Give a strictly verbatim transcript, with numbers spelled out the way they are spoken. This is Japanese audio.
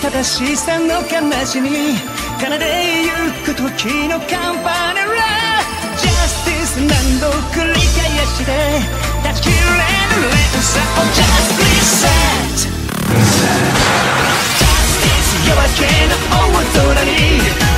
正しさの悲しみ奏でゆく時のカンパネラ Justice 何度繰り返して断ち切れぬ連鎖を Just Reset Justice 夜明けの大空に